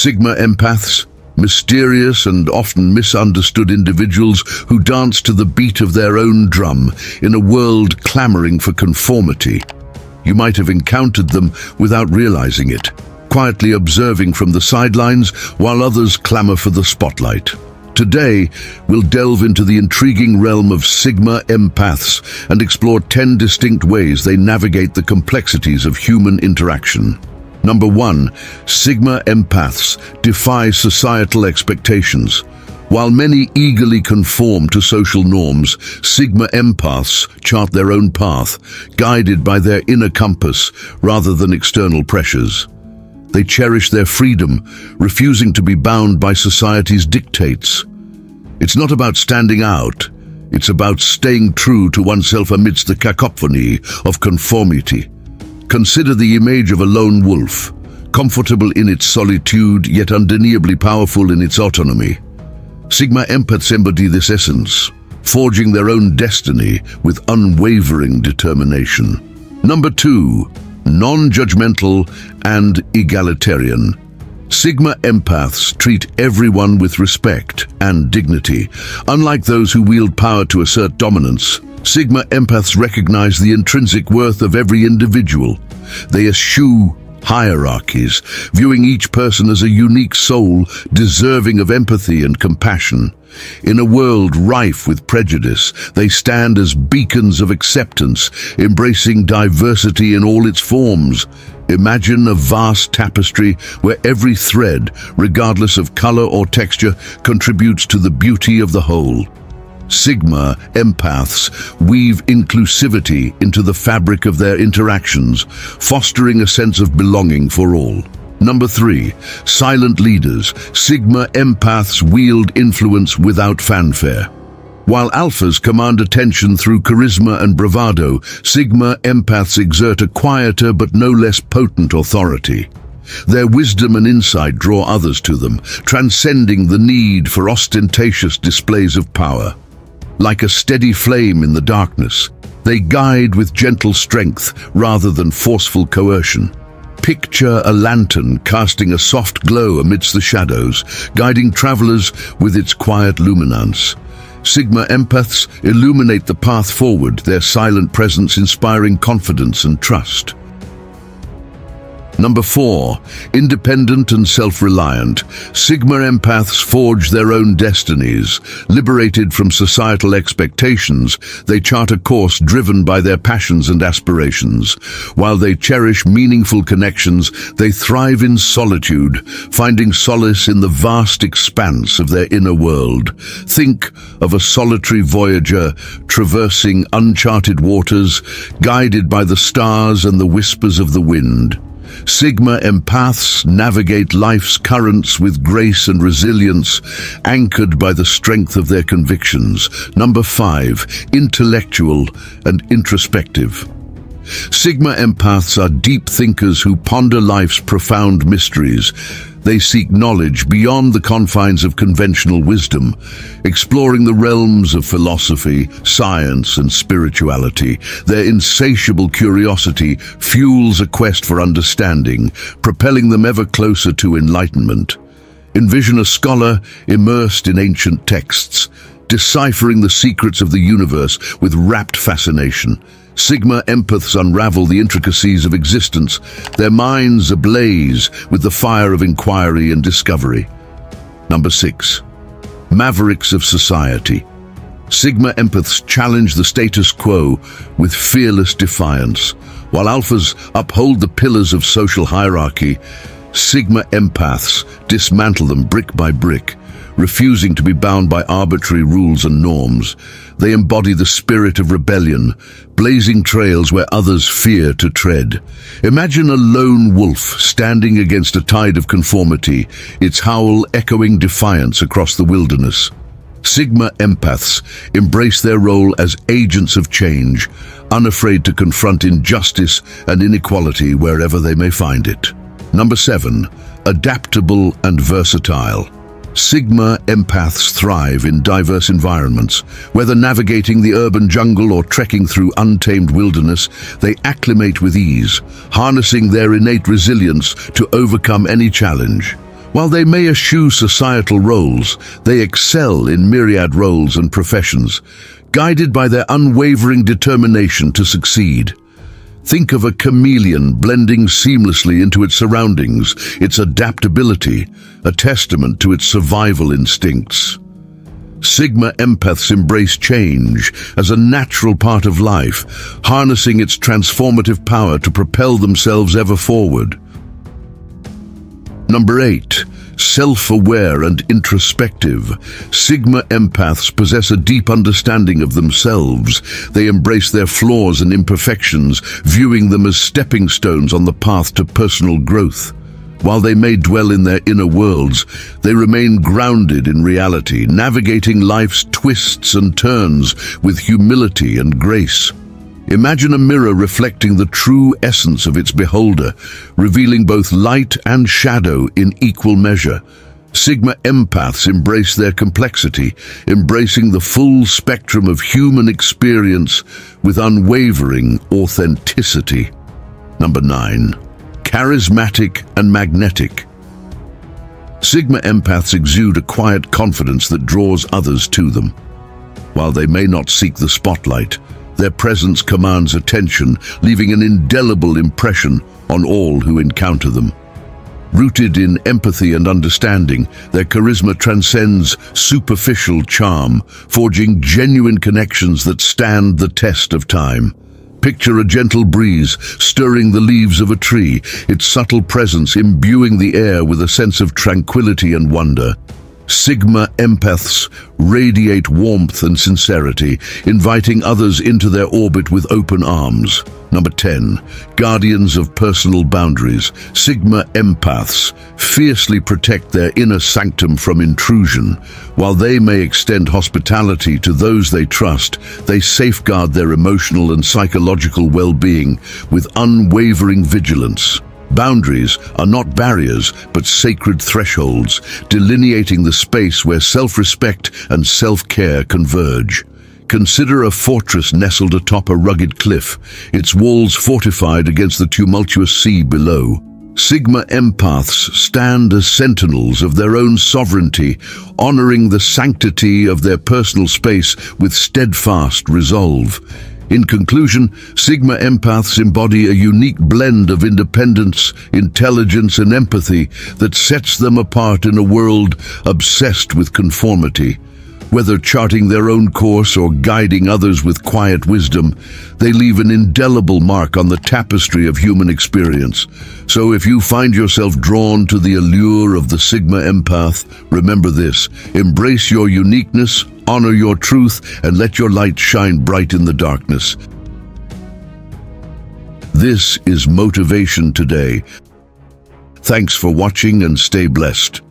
Sigma Empaths, mysterious and often misunderstood individuals who dance to the beat of their own drum in a world clamoring for conformity. You might have encountered them without realizing it, quietly observing from the sidelines while others clamor for the spotlight. Today, we'll delve into the intriguing realm of Sigma Empaths and explore 10 distinct ways they navigate the complexities of human interaction. Number 1. Sigma Empaths defy societal expectations. While many eagerly conform to social norms, Sigma Empaths chart their own path, guided by their inner compass rather than external pressures. They cherish their freedom, refusing to be bound by society's dictates. It's not about standing out, it's about staying true to oneself amidst the cacophony of conformity. Consider the image of a lone wolf, comfortable in its solitude yet undeniably powerful in its autonomy. Sigma Empaths embody this essence, forging their own destiny with unwavering determination. Number 2. Non-judgmental and egalitarian. Sigma Empaths treat everyone with respect and dignity. Unlike those who wield power to assert dominance, Sigma Empaths recognize the intrinsic worth of every individual. They eschew hierarchies, viewing each person as a unique soul deserving of empathy and compassion. In a world rife with prejudice, they stand as beacons of acceptance, embracing diversity in all its forms. Imagine a vast tapestry where every thread, regardless of color or texture, contributes to the beauty of the whole. Sigma Empaths weave inclusivity into the fabric of their interactions, fostering a sense of belonging for all. Number 3. Silent leaders. Sigma Empaths wield influence without fanfare. While alphas command attention through charisma and bravado, Sigma Empaths exert a quieter but no less potent authority. Their wisdom and insight draw others to them, transcending the need for ostentatious displays of power. Like a steady flame in the darkness, they guide with gentle strength rather than forceful coercion. Picture a lantern casting a soft glow amidst the shadows, guiding travelers with its quiet luminance. Sigma Empaths illuminate the path forward, their silent presence inspiring confidence and trust. Number 4. Independent and self-reliant. Sigma Empaths forge their own destinies. Liberated from societal expectations, they chart a course driven by their passions and aspirations. While they cherish meaningful connections, they thrive in solitude, finding solace in the vast expanse of their inner world. Think of a solitary voyager traversing uncharted waters, guided by the stars and the whispers of the wind. Sigma Empaths navigate life's currents with grace and resilience, anchored by the strength of their convictions. Number 5. Intellectual and introspective. Sigma Empaths are deep thinkers who ponder life's profound mysteries. They seek knowledge beyond the confines of conventional wisdom, exploring the realms of philosophy, science, and spirituality. Their insatiable curiosity fuels a quest for understanding, propelling them ever closer to enlightenment. Envision a scholar immersed in ancient texts, deciphering the secrets of the universe with rapt fascination. Sigma Empaths unravel the intricacies of existence, their minds ablaze with the fire of inquiry and discovery. Number 6. Mavericks of society. Sigma Empaths challenge the status quo with fearless defiance. While alphas uphold the pillars of social hierarchy, Sigma Empaths dismantle them brick by brick, refusing to be bound by arbitrary rules and norms. They embody the spirit of rebellion, blazing trails where others fear to tread. Imagine a lone wolf standing against a tide of conformity, its howl echoing defiance across the wilderness. Sigma Empaths embrace their role as agents of change, unafraid to confront injustice and inequality wherever they may find it. Number 7. Adaptable and versatile. Sigma Empaths thrive in diverse environments. Whether navigating the urban jungle or trekking through untamed wilderness, they acclimate with ease, harnessing their innate resilience to overcome any challenge. While they may eschew societal roles, they excel in myriad roles and professions, guided by their unwavering determination to succeed. Think of a chameleon blending seamlessly into its surroundings, its adaptability, a testament to its survival instincts. Sigma Empaths embrace change as a natural part of life, harnessing its transformative power to propel themselves ever forward. Number 8. Self-aware and introspective. Sigma Empaths possess a deep understanding of themselves. They embrace their flaws and imperfections, viewing them as stepping stones on the path to personal growth. While they may dwell in their inner worlds, they remain grounded in reality, navigating life's twists and turns with humility and grace. Imagine a mirror reflecting the true essence of its beholder, revealing both light and shadow in equal measure. Sigma Empaths embrace their complexity, embracing the full spectrum of human experience with unwavering authenticity. Number 9. Charismatic and magnetic. Sigma Empaths exude a quiet confidence that draws others to them. While they may not seek the spotlight, their presence commands attention, leaving an indelible impression on all who encounter them. Rooted in empathy and understanding, their charisma transcends superficial charm, forging genuine connections that stand the test of time. Picture a gentle breeze stirring the leaves of a tree, its subtle presence imbuing the air with a sense of tranquility and wonder. Sigma Empaths radiate warmth and sincerity, inviting others into their orbit with open arms. Number 10. Guardians of personal boundaries. Sigma Empaths fiercely protect their inner sanctum from intrusion. While they may extend hospitality to those they trust, they safeguard their emotional and psychological well-being with unwavering vigilance. Boundaries are not barriers, but sacred thresholds, delineating the space where self-respect and self-care converge. Consider a fortress nestled atop a rugged cliff, its walls fortified against the tumultuous sea below. Sigma Empaths stand as sentinels of their own sovereignty, honoring the sanctity of their personal space with steadfast resolve. In conclusion, Sigma Empaths embody a unique blend of independence, intelligence, and empathy that sets them apart in a world obsessed with conformity. Whether charting their own course or guiding others with quiet wisdom, they leave an indelible mark on the tapestry of human experience. So if you find yourself drawn to the allure of the Sigma Empath, remember this: embrace your uniqueness, honor your truth, and let your light shine bright in the darkness. This is Motivation Today. Thanks for watching and stay blessed.